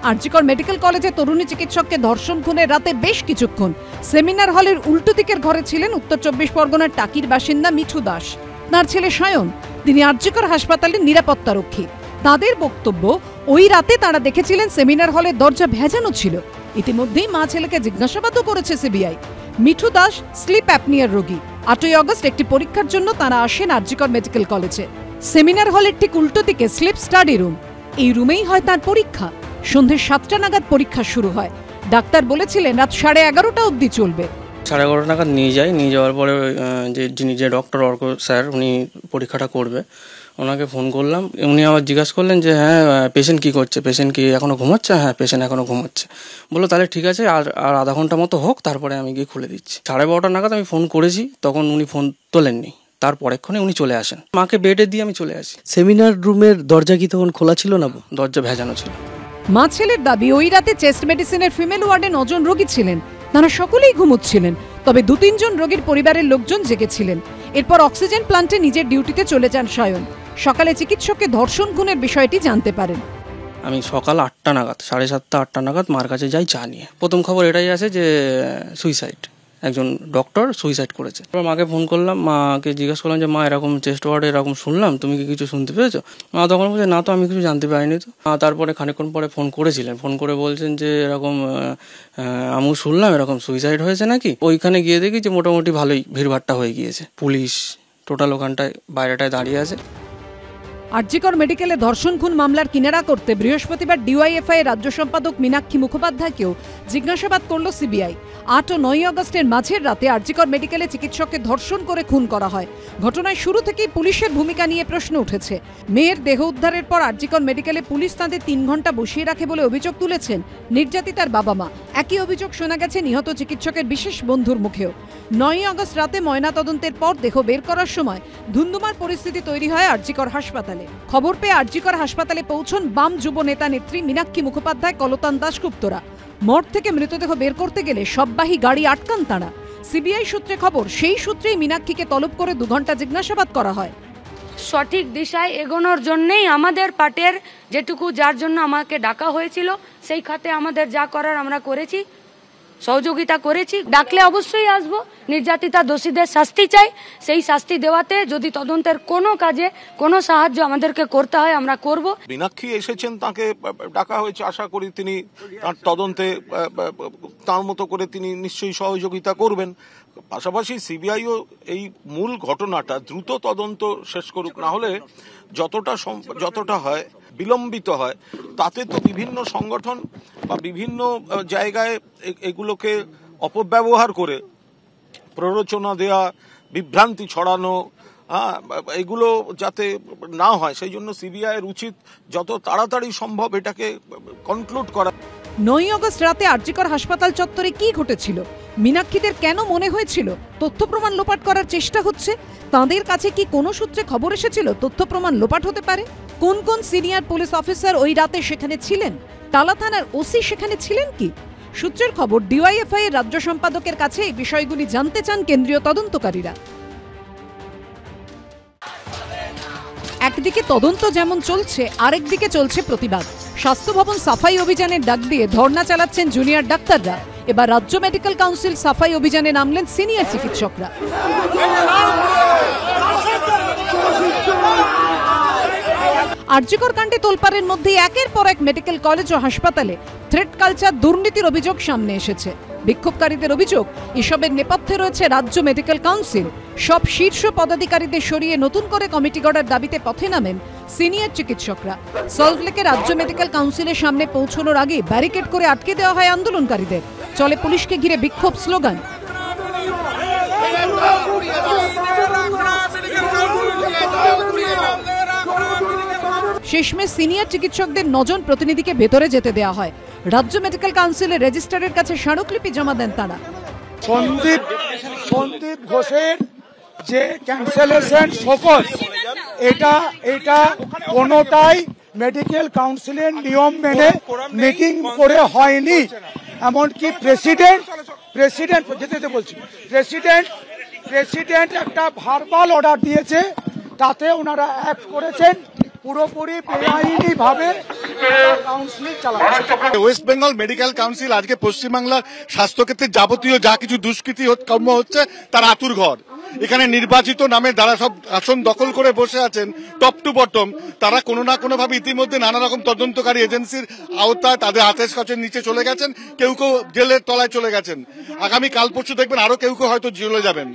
আরজিকর মেডিকেল কলেজে তরুণী চিকিৎসককে ধর্ষণ খুনের রাতে বেশ কিছুক্ষণ সেমিনার হলের উল্টো দিকের ঘরে ছিলেন উত্তর চব্বিশ পরগনার টাকির বাসিন্দা মিঠু দাস, তার ছেলে সায়ন, তিনি আরজিকর হাসপাতালের নিরাপত্তারক্ষী। তাদের বক্তব্য, ওই রাতে তারা দেখেছিলেন সেমিনার হলের দরজা ভেজানো ছিল। ইতিমধ্যেই মা ছেলেকে জিজ্ঞাসাবাদও করেছে সিবিআই। মিঠু দাস স্লিপ অ্যাপনিয়ার রোগী। আটই আগস্ট একটি পরীক্ষার জন্য তারা আসেন আরজিকর মেডিকেল কলেজে। সেমিনার হলের ঠিক উল্টো দিকে স্লিপ স্টাডি রুম, এই রুমেই হয় তার পরীক্ষা। সন্ধ্যে সাতটা নাগাদ পরীক্ষা শুরু হয়। ডাক্তার বলেছিলেন রাত সাড়ে এগারোটা অবধি চলবে। সাড়ে এগারোটা নাগাদ নিয়ে যাই, নিয়ে যাওয়ার পরে যে যিনি যে ডক্টর অর্ক স্যার, উনি পরীক্ষাটা করবে, ওনাকে ফোন করলাম। উনি আবার জিজ্ঞাসা করলেন যে হ্যাঁ পেশেন্ট কী করছে, পেশেন্ট কি এখনও ঘুমাচ্ছে? হ্যাঁ পেশেন্ট এখনও ঘুমাচ্ছে। বললো তাহলে ঠিক আছে, আর আর আধা ঘন্টা মতো হোক, তারপরে আমি গিয়ে খুলে দিচ্ছি। সাড়ে বারোটা নাগাদ আমি ফোন করেছি, তখন উনি ফোন তোলেননি। তার পরেক্ষণে উনি চলে আসেন, মাকে বেডে দিয়ে আমি চলে আসি। সেমিনার রুমের দরজা কি তখন খোলা ছিল না? দরজা ভেজানো ছিল। মা ছেলের দাবি, ওই রাতে চেস্ট মেডিসিনের ফিমেল ওয়ার্ডে নজন রোগী ছিলেন, তারা সকলেই ঘুমুচ্ছিলেন, তবে দু তিনজন রোগীর পরিবারের লোকজন জেগেছিলেন। এরপর অক্সিজেন প্লান্টে নিজের ডিউটিতে চলে যান সায়ন। সকালে চিকিৎসককে ধর্ষণ খুনের বিষয়টি জানতে পারেন। আমি সকাল আটটা নাগাদ, সাড়ে সাতটা আটটা নাগাদ মার কাছে যাই চা নিয়ে। প্রথম খবর এটাই আসে যে সুইসাইড, একজন ডক্টর সুইসাইড করেছে। এবার মাকে ফোন করলাম, মাকে জিজ্ঞেস করলাম যে মা এরকম চেস্ট ওয়ার্ডে এরকম শুনলাম, তুমি কি কিছু শুনতে পেরেছো? মা তখন বলছে না তো আমি কিছু জানতে পারিনি তো। তারপরে খানিকক্ষণ পরে ফোন করেছিলেন, ফোন করে বলছেন যে এরকম আমিও শুনলাম এরকম সুইসাইড হয়েছে নাকি। ওইখানে গিয়ে দেখি যে মোটামুটি ভালোই ভিড়ভাড়টা হয়ে গিয়েছে, পুলিশ টোটাল ওখানটায় বাইরেটায় দাঁড়িয়ে আছে। আরজিকর মেডিকেলে ধর্ষণ খুন মামলার কিনারা করতে বৃহস্পতিবার ডিওয়াইএফআই রাজ্য সম্পাদক মীনাক্ষী মুখোপাধ্যায়কেও জিজ্ঞাসাবাদ করল সিবিআই। আট ও নয় আগস্টের মাঝের রাতে আরজিকর মেডিকেলে চিকিৎসককে ধর্ষণ করে খুন করা হয়। ঘটনায় শুরু থেকেই পুলিশের ভূমিকা নিয়ে প্রশ্ন উঠেছে। মেয়ের দেহ উদ্ধারের পর আরজিকর মেডিকেলে পুলিশ তাঁদের তিন ঘন্টা বসিয়ে রাখে বলে অভিযোগ তুলেছেন নির্যাতিতার বাবা মা। একই অভিযোগ শোনা গেছে নিহত চিকিৎসকের বিশেষ বন্ধুর মুখেও। নয় আগস্ট রাতে ময়নাতদন্তের পর দেহ বের করার সময় ধুন্ধুমার পরিস্থিতি তৈরি হয় আরজিকর হাসপাতালে। খবর পেয়ে আরজিকর হাসপাতালে পৌঁছন বাম যুব নেতা নেত্রী মীনাক্ষী মুখোপাধ্যায়, কলতান দাশগুপ্তরা। মঠ থেকে মৃতদেহ বের করতে গেলে শববাহী গাড়ি আটকান তাঁরা। সিবিআই সূত্রে খবর, সেই সূত্রেই মীনাক্ষীকে তলব করে দু ঘন্টা জিজ্ঞাসাবাদ করা হয়। সঠিক দিশায় এগোনোর জন্যেই আমাদের পার্টির যেটুকু, যার জন্য আমাকে ডাকা হয়েছিল, সেই খাতে আমাদের যা করার আমরা করেছি, সহযোগিতা করেছি। ডাকলে অবশ্যই আসবো। নির্যাতিতা দোষীদের শাস্তি চাই। সেই শাস্তি দেওয়াতে যদি তদন্তের কোনো কাজে কোনো সাহায্য আমাদেরকে করতে হয়, আমরা করব। মীনাক্ষী এসেছেন, তাকে ডাকা হয়েছে, আশা করি তিনি তার তদন্তে তার মতো করে তিনি নিশ্চয়ই সহযোগিতা করবেন। পাশাপাশি সিবিআইও এই মূল ঘটনাটা দ্রুত তদন্ত শেষ করুক, না হলে যতটা যতটা হয় বিলম্বিত হয় তাতে তো বিভিন্ন সংগঠন বা বিভিন্ন জায়গায় এগুলোকে অপব্যবহার করে প্ররোচনা দেয়া, বিভ্রান্তি ছড়ানো, হ্যাঁ, এগুলো যাতে না হয় সেই জন্য সিবিআইয়ের উচিত যত তাড়াতাড়ি সম্ভব এটাকে কনক্লুড করা। নয় আগস্ট রাতে আরজিকর হাসপাতাল চত্বরে কি ঘটেছিল, মীনাক্ষীদের কেন মনে হয়েছিল তথ্য প্রমাণ লোপাট করার চেষ্টা হচ্ছে, তাঁদের কাছে কি কোনো সূত্রে খবর এসেছিল তথ্য প্রমাণ লোপাট হতে পারে, কোন কোন সিনিয়র পুলিশ অফিসার ওই রাতে সেখানে ছিলেন, টালা থানার ওসি সেখানে ছিলেন কি? সূত্রের খবর, ডিওয়াইএফআই এর রাজ্য সম্পাদকের কাছে এই বিষয়গুলি জানতে চান কেন্দ্রীয় তদন্তকারীরা। একদিকে তদন্ত যেমন চলছে, আরেকদিকে চলছে প্রতিবাদ। স্বাস্থ্য ভবন সাফাই অভিযানের ডাক দিয়ে ধর্ণা চালাচ্ছেন জুনিয়র ডাক্তাররা। এবার রাজ্য মেডিকেল কাউন্সিল সাফাই অভিযানে নামলেন সিনিয়র চিকিৎসকরা। আরজিকর কাণ্ডে তোলপাড়ের মধ্যে একের পর এক মেডিকেল কলেজ ও হাসপাতালে থ্রেট কালচার, দুর্নীতির অভিযোগ সামনে এসেছে। বিক্ষোভকারীদের অভিযোগ, এসবের নেপথ্যে রয়েছে রাজ্য মেডিকেল কাউন্সিল। সব শীর্ষ পদাধিকারীদের সরিয়ে নতুন করে কমিটি গড়ার দাবিতে পথে নামেন সিনিয়র চিকিৎসকরা। সল্টলেকে রাজ্য মেডিকেল কাউন্সিলের সামনে পৌঁছানোর আগে ব্যারিকেড করে আটকে দেওয়া হয় আন্দোলনকারীদের। চলে পুলিশকে ঘিরে বিক্ষোভ স্লোগান। শেষমেশ সিনিয়র চিকিৎসকদের নজন প্রতিনিধিকে ভেতরে যেতে দেওয়া হয়। রাজ্য মেডিকেল কাউন্সিলের রেজিস্ট্রারের কাছে স্মারকলিপি জমা দেন তারা। সন্দীপ সন্দীপ ঘোষের যে ক্যান্সেলেশন সকল এটা এটা কোনোটাই মেডিকেল কাউন্সিলের নিয়ম মেনে মিটিং করে হয়নি। এমনকি প্রেসিডেন্ট প্রেসিডেন্ট যেতে বলছি প্রেসিডেন্ট প্রেসিডেন্ট একটা ভার্বাল অর্ডার দিয়েছে, তাতে ওনারা অ্যাক্ট করেছেন। ওয়েস্ট বেঙ্গল মেডিকেল কাউন্সিল আজকে পশ্চিমবাংলার স্বাস্থ্যক্ষেত্রে যাবতীয় যা কিছু দুষ্কৃতি কর্ম হচ্ছে তার আতুর ঘর। এখানে নির্বাচিত নামে যারা সব আসন দখল করে বসে আছেন টপ টু বটম, তারা কোনো না কোনো ভাবে ইতিমধ্যে নানা রকম তদন্তকারী এজেন্সির আওতায় তাদের হাতের কাছে নিচে চলে গেছেন, কেউ কেউ জেলের তলায় চলে গেছেন। আগামী কাল পরশু দেখবেন আরো কেউ কেউ হয়তো জেলে যাবেন।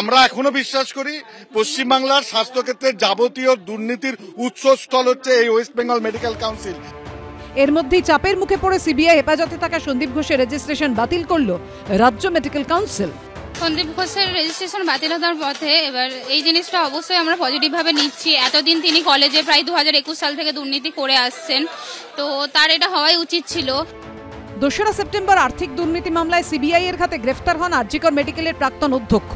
আমরা এখনো বিশ্বাস করি পশ্চিমবাংলার স্বাস্থ্যক্ষেত্রে যাবতীয় দুর্নীতির উৎসস্থল হচ্ছে এই ওয়েস্ট বেঙ্গল মেডিকেল কাউন্সিল। এর মধ্যেই চাপের মুখে পড়ে সিবিআই হেফাজতে থাকা সন্দীপ ঘোষের রেজিস্ট্রেশন বাতিল করলো রাজ্য মেডিকেল কাউন্সিল। সন্দীপ ঘোষের রেজিস্ট্রেশন বাতিল হওয়ার পথে এবার এই জিনিসটা অবশ্যই আমরা পজিটিভভাবে নিচ্ছি। এতদিন তিনি কলেজে প্রায় দু হাজার একুশ সাল থেকে দুর্নীতি করে আসছেন, তো তার এটা হওয়াই উচিত ছিল। দোসরা সেপ্টেম্বর আর্থিক দুর্নীতি মামলায় সিবিআই এর হাতে গ্রেফতার হন আরজিকর মেডিকেলের প্রাক্তন অধ্যক্ষ।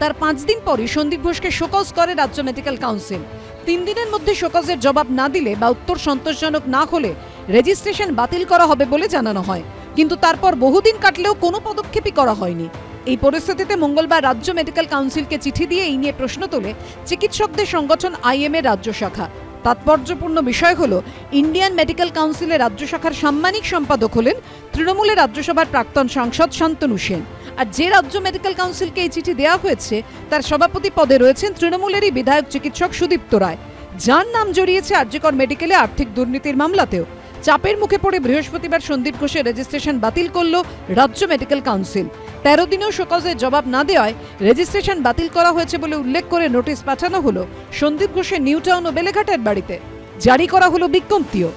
তার পাঁচ দিন পরই সন্দীপ ঘোষকে শোকজ করে রাজ্য মেডিকেল কাউন্সিল। তিন দিনের মধ্যে শোকজের জবাব না দিলে বা উত্তর সন্তোষজনক না হলে রেজিস্ট্রেশন বাতিল করা হবে বলে জানানো হয়, কিন্তু তারপর বহুদিন কাটলেও কোনো পদক্ষেপই করা হয়নি। এই পরিস্থিতিতে মঙ্গলবার রাজ্য মেডিকেল কাউন্সিলকে চিঠি দিয়ে এই নিয়ে প্রশ্ন তোলে চিকিৎসকদের সংগঠন আইএমএর রাজ্য শাখা। তাৎপর্যপূর্ণ বিষয় হল, ইন্ডিয়ান মেডিকেল কাউন্সিলের রাজ্য শাখার সাম্মানিক সম্পাদক হলেন তৃণমূলের রাজ্যসভার প্রাক্তন সাংসদ শান্তনু সেন। আর যে রাজ্য মেডিকেল কাউন্সিলকে এই চিঠি দেওয়া হয়েছে তার সভাপতি পদে রয়েছেন তৃণমূলেরই বিধায়ক চিকিৎসক সুদীপ্ত রায়, যার নাম জড়িয়েছে আরজিকর মেডিকেলে আর্থিক দুর্নীতির মামলাতেও। চাপের মুখে পড়ে বৃহস্পতিবার সন্দীপ ঘোষের রেজিস্ট্রেশন বাতিল করল রাজ্য মেডিকেল কাউন্সিল। তেরো দিনেও শোকজের জবাব না দেওয়ায় রেজিস্ট্রেশন বাতিল করা হয়েছে বলে উল্লেখ করে নোটিশ পাঠানো হলো সন্দীপ ঘোষের নিউটাউন ও বেলেঘাটার বাড়িতে। জারি করা হলো বিজ্ঞপ্তিও।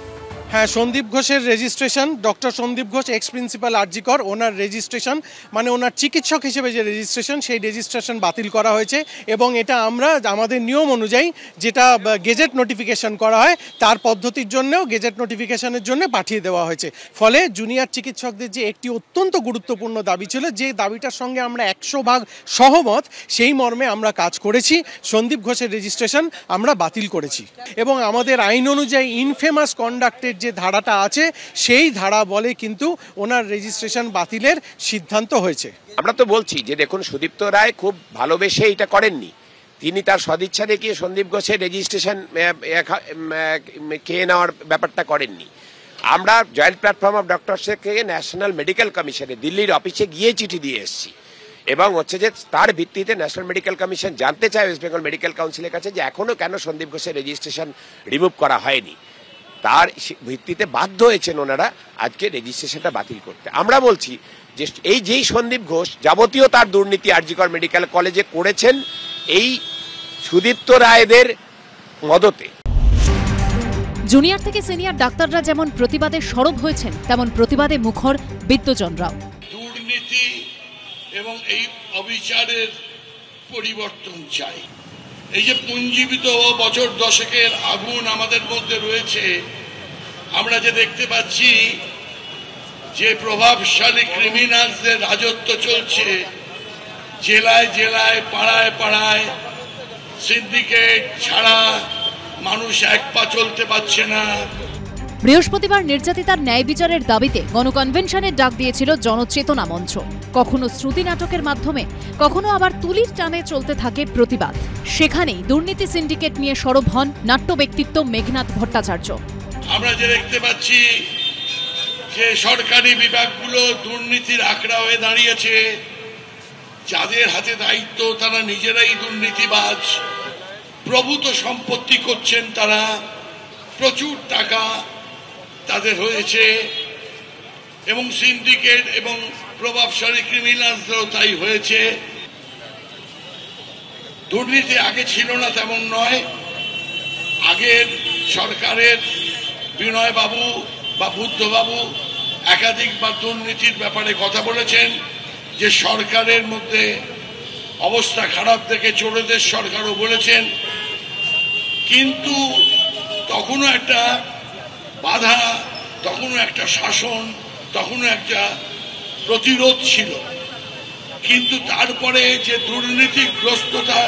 হ্যাঁ, সন্দীপ ঘোষের registration, doctor Sandip Ghosh ex principal আরজি কর, ওনার রেজিস্ট্রেশন মানে ওনার চিকিৎসক হিসেবে যে রেজিস্ট্রেশন, সেই রেজিস্ট্রেশন বাতিল করা হয়েছে এবং এটা আমরা আমাদের নিয়ম অনুযায়ী যেটা গেজেট নোটিফিকেশন করা হয় তার পদ্ধতির জন্যও গেজেট নোটিফিকেশনের জন্য পাঠিয়ে দেওয়া হয়েছে। ফলে জুনিয়র চিকিৎসকদের যে একটি অত্যন্ত গুরুত্বপূর্ণ দাবি ছিল, যে দাবিটার সঙ্গে আমরা একশো ভাগ সহমত, সেই মর্মে আমরা কাজ করেছি। সন্দীপ ঘোষের রেজিস্ট্রেশন আমরা বাতিল করেছি এবং আমাদের আইন অনুযায়ী ইনফেমাস কন্ডাক্টের যে ধারাটা আছে সেই ধারা বলে কিন্তু ওনার রেজিস্ট্রেশন বাতিলের সিদ্ধান্ত হয়েছে। আমরা তো বলছি যে দেখুন, সুদীপ্ত রায় খুব ভালোবেসে এটা করেননি, তিনি তার সদিচ্ছা দেখিয়ে সন্দীপ ঘোষের রেজিস্ট্রেশন খেয়ে নেওয়ার ব্যাপারটা করেননি। আমরা জয়েন্ট প্ল্যাটফর্ম অফ ডক্টরসকে ন্যাশনাল মেডিকেল কমিশনে দিল্লির অফিসে গিয়ে চিঠি দিয়ে এসেছি এবং হচ্ছে যে তার ভিত্তিতে ন্যাশনাল মেডিকেল কমিশন জানতে চায় ওয়েস্ট বেঙ্গল মেডিকেল কাউন্সিলের কাছে যে এখনও কেন সন্দীপ ঘোষের রেজিস্ট্রেশন রিমুভ করা হয়নি। তার ভিত্তিতে বাধ্য হয়েছেন ওনারা আজকে রেজিস্ট্রেশনটা বাতিল করতে। আমরা বলছি যে এই যেই সন্দীপ ঘোষ যাবতীয় তার দুর্নীতি আরজিকর মেডিকেল কলেজে করেছেন এই সুদীপ্ত রায়দের মদতে। জুনিয়র থেকে সিনিয়র ডাক্তাররা যেমন প্রতিবাদে সরব হয়েছেন, তেমন প্রতিবাদে মুখর বিদ্যজনরাও। দুর্নীতি এবং এই অবিচারের পরিবর্তন চাই। এই যে পুঞ্জীবিত বছর দশকের আগুন আমাদের মধ্যে রয়েছে, আমরা যে দেখতে পাচ্ছি যে প্রভাবশালী ক্রিমিনালদের রাজত্ব চলছে জেলায় জেলায় পাড়ায় পাড়ায়, সিন্ডিকেট ছাড়া মানুষ এক পা চলতে পারছে না। বৃহস্পতিবার নির্যাতিতার ন্যায় বিচারের দাবিতে গণকনভেনশনের ডাক দিয়েছিল জনচেতনা মঞ্চ। কখনো শ্রুতি নাটকের মাধ্যমে, কখনো আবার তুলির টানে চলতে থাকে প্রতিবাদ। সেখানেই দুর্নীতি সিন্ডিকেট নিয়ে সরব হন নাট্য ব্যক্তিত্ব মেঘনাথ ভট্টাচার্য। আমরা যে দেখতে পাচ্ছি যে সরকারি বিভাগগুলো দুর্নীতির আঁকড়া হয়ে দাঁড়িয়েছে, যাদের হাতে দায়িত্ব তারা নিজেরাই দুর্নীতিবাজ, প্রভূত সম্পত্তি করছেন তারা, প্রচুর টাকা তাদের হয়েছে এবং সিন্ডিকেট এবং প্রভাবশালী ক্রিমিনালসরাও তাই হয়েছে। দুর্নীতি আগে ছিল না তেমন নয়, আগের সরকারের বিনয়বাবু বা বুদ্ধবাবু একাধিকবার দুর্নীতির ব্যাপারে কথা বলেছেন যে সরকারের মধ্যে অবস্থা খারাপ দেখে চোরদের সরকারও বলেছেন, কিন্তু তখনও একটা বাধা, তখনও একটা শাসন, তখনও একটা প্রতিরোধ ছিল। কিন্তু তারপরে যে দুর্নীতিগ্রস্ততা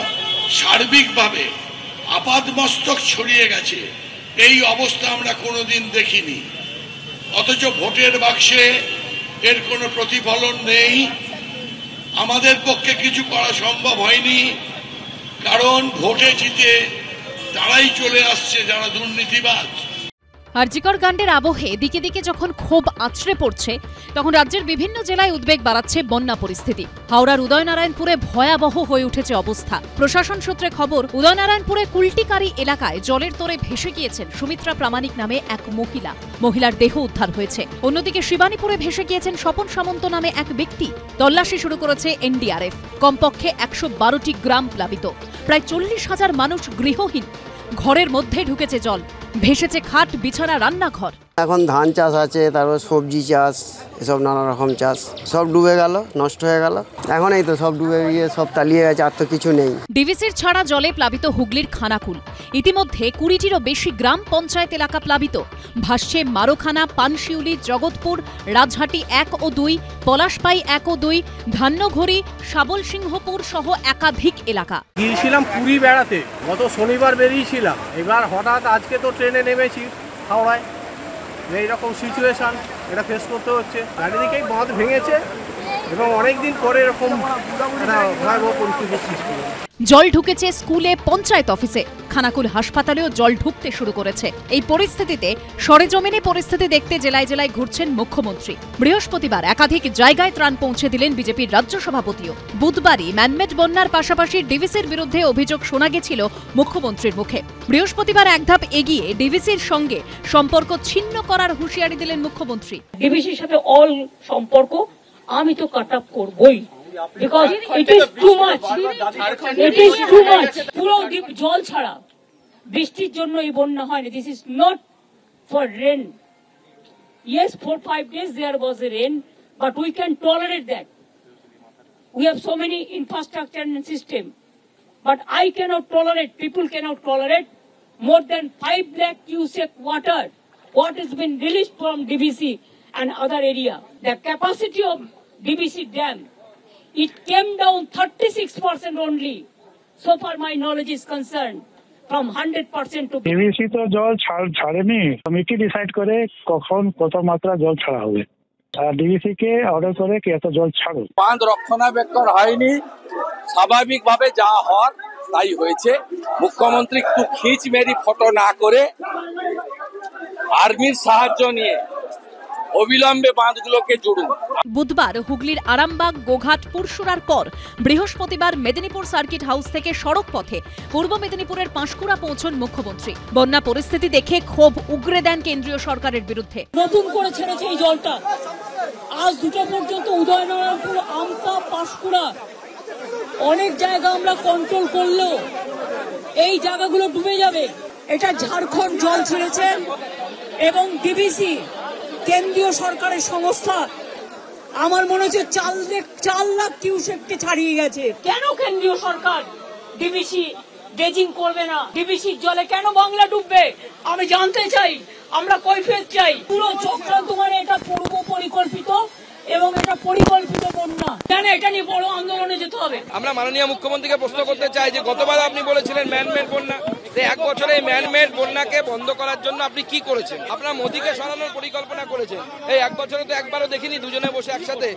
সার্বিকভাবে আপাদমস্তক ছড়িয়ে গেছে, এই অবস্থা আমরা কোনোদিন দেখিনি। অথচ ভোটের বাক্সে এর কোনো প্রতিফলন নেই। আমাদের পক্ষে কিছু করা সম্ভব হয়নি, কারণ ভোটে জিতে তারাই চলে আসছে যারা দুর্নীতিবাজ। আরজিকর কাণ্ডের আবহে দিকে দিকে যখন ক্ষোভ আছড়ে পড়ছে, তখন রাজ্যের বিভিন্ন জেলায় উদ্বেগ বাড়াচ্ছে বন্যা পরিস্থিতি। হাওড়ার উদয়নারায়ণপুরে ভয়াবহ হয়ে উঠেছে অবস্থা। প্রশাসন সূত্রে খবর, উদয়নারায়ণপুরে কুলটিকারি এলাকায় জলের তোরে ভেসে গিয়েছেন সুমিত্রা প্রামাণিক নামে এক মহিলা। মহিলার দেহ উদ্ধার হয়েছে। অন্যদিকে শিবানীপুরে ভেসে গিয়েছেন স্বপন সামন্ত নামে এক ব্যক্তি। তল্লাশি শুরু করেছে এনডিআরএফ। কমপক্ষে একশো বারোটি গ্রাম প্লাবিত, প্রায় চল্লিশ হাজার মানুষ গৃহহীন, ঘরের মধ্যে ঢুকেছে জল, ভেসেছে খাট, বিছানা, রান্নাঘর। এখন ধান চাষ আছে, তারপর সবজি চাষ, এসব নানা রকম চাষ সব ডুবে গেল, নষ্ট হয়ে গেল। এখন এই তো সব ডুবে গিয়ে সব তালিয়ে গেছে, আর তো কিছু নেই। ডিভিসির ছাড়া জলে প্লাবিত হুগলির খানাকুল। ইতিমধ্যে কুড়িটিরও বেশি গ্রাম পঞ্চায়েত এলাকা প্লাবিত। ভাসছে মারোখানা, পানশিউলি, জগৎপুর, রাজহাটি এক ও দুই, পলাশপাই এক ও দুই, ধান্যঘড়ি, শাবল সিংহপুর সহ একাধিক এলাকা। গিয়েছিলাম পুরী বেড়াতে, গত শনিবার বেরিয়েছিলাম, এবার হঠাৎ আজকে তো ট্রেনে নেমেছি হাওড়ায়। এইরকম সিচুয়েশন এটা ফেস করতে হচ্ছে। চারিদিকেই বাঁধ ভেঙেছে এবং অনেকদিন পরে এরকম ভয়াবহ পরিস্থিতির সৃষ্টি হয়েছে। জল ঢুকেছে স্কুলে, পঞ্চায়েত অফিসে, খানাকুল হাসপাতালেও জল ঢুকতে শুরু করেছে। এই পরিস্থিতিতে সরেজমিনে পরিস্থিতি দেখতে জেলায় জেলায় ঘুরছেন মুখ্যমন্ত্রী। বৃহস্পতিবার একাধিক জায়গায় ত্রাণ পৌঁছে দিলেন বিজেপির রাজ্য সভাপতিও। বুধবারই ম্যানমেড বন্যার পাশাপাশি ডিভিসির বিরুদ্ধে অভিযোগ শোনা গেছিল মুখ্যমন্ত্রীর মুখে। বৃহস্পতিবার এক ধাপ এগিয়ে ডিভিসির সঙ্গে সম্পর্ক ছিন্ন করার হুঁশিয়ারি দিলেন মুখ্যমন্ত্রী। ডিভিসির সাথে অল সম্পর্ক আমি তো কাট আপ করবই। Because it is too much. It is too much. পুরো জল ছাড়া বৃষ্টির জন্য এই বন্যা হয়নি। This is not for rain. Yes, four, five days there was a rain, but we can tolerate that. We have so many infrastructure and system. But I cannot tolerate, people cannot tolerate more than five lakh cubic water, what has been released from D V C and other area. The capacity of D V C dam, it came down thirty-six percent only. So far my knowledge is concerned. From one hundred percent to D V C তো জল ছাড়েনি, committee decide করে কখন কত মাত্রা জল ছাড়া হবে। আর ডিভিসি কে অর্ডার করে কি এত জল ছাড়ো। বাঁধ রক্ষণাবেক্ষণ হয়নি, স্বাভাবিকভাবে যা হওয়ার তাই হয়েছে। মুখ্যমন্ত্রী একটু খিচ মেরি ফটো না করে আর্মির সাহায্য নিয়ে অবিলম্বে বাঁধগুলোকে জুড়ুন। বুধবার হুগলির আরামবাগ, গোঘাট, পরশুরার পর বৃহস্পতিবার মেদিনীপুর সার্কিট হাউস থেকে সড়ক পথে পূর্ব মেদিনীপুরের পাঁশকুড়া পৌঁছন মুখ্যমন্ত্রী। বন্যা পরিস্থিতি দেখে ক্ষোভ উগরে দেন কেন্দ্রীয় সরকারের বিরুদ্ধে। নতুন করে ছেড়েছে এই জলটা। আজ দুটো পর্যন্ত উদয়নারায়ণপুর, আমতা, পাশকুড়া অনেক জায়গা আমরা কন্ট্রোল করলেও এই জায়গাগুলো ডুবে যাবে। এটা ঝাড়খণ্ড জল ছেড়েছে এবং ডিভিসি কেন্দ্রীয় সরকারের সংস্থা আমার মনে হচ্ছে চার লাখ চার লাখ কিউসেককে ছাড়িয়ে গেছে। কেন কেন্দ্রীয় সরকার ডিভিসি ড্রেজিং করবে না? ডিভিসির জলে কেন বাংলা ডুববে? আমি জানতে চাই, আমরা কৈফিয়ত চাই। পুরো চক্রান্ত, মানে এটা পূর্ব পরিকল্পিত এবং এটা পরিকল্পিত বন্যা। কেন এটা নিয়ে বড় আন্দোলনে যেতে হবে? আমরা মাননীয় মুখ্যমন্ত্রীকে প্রশ্ন করতে চাই যে গতবার আপনি বলেছিলেন ম্যানমেড বন্যা, এক বছরে ম্যানমেড বন্যাকে বন্ধ করার জন্য আপনি কি করেছেন? আপনারা মোদিকে সরানোর পরিকল্পনা করেছেন। এই এক বছরে তো একবারও দেখিনি দুজনে বসে একসাথে